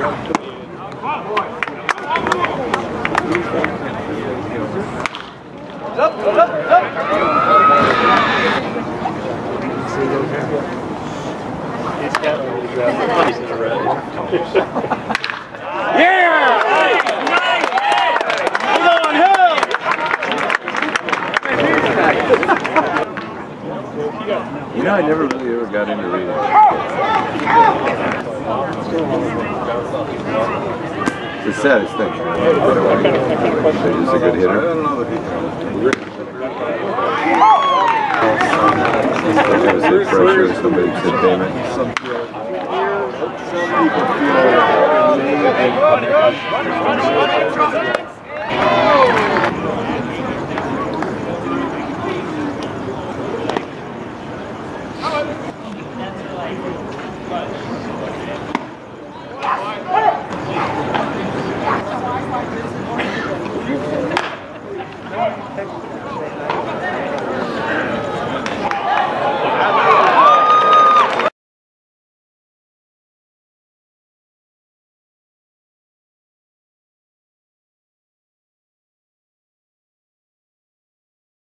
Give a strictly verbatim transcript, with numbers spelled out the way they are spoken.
You know, I never really ever got into reading. It's the saddest thing. He's a good hitter. There was the pressure, somebody said, damn it.